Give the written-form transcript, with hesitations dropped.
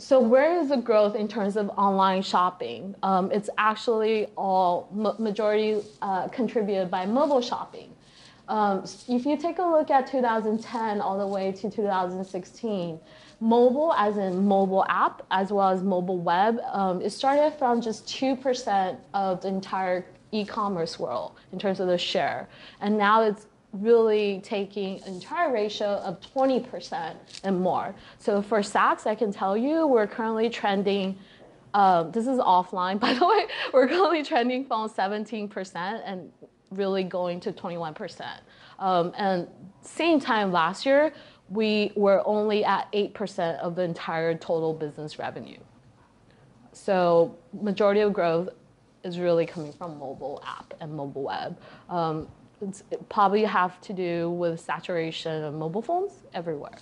So where is the growth in terms of online shopping? It's actually all majority contributed by mobile shopping. If you take a look at 2010 all the way to 2016, mobile, as in mobile app, as well as mobile web, it started from just 2% of the entire e-commerce world in terms of the share. And now it's really taking an entire ratio of 20% and more. So for Saks, I can tell you we're currently trending, this is offline by the way, we're currently trending from 17% and really going to 21%. And same time last year, we were only at 8% of the entire total business revenue. So majority of growth is really coming from mobile app and mobile web. It probably have to do with saturation of mobile phones everywhere.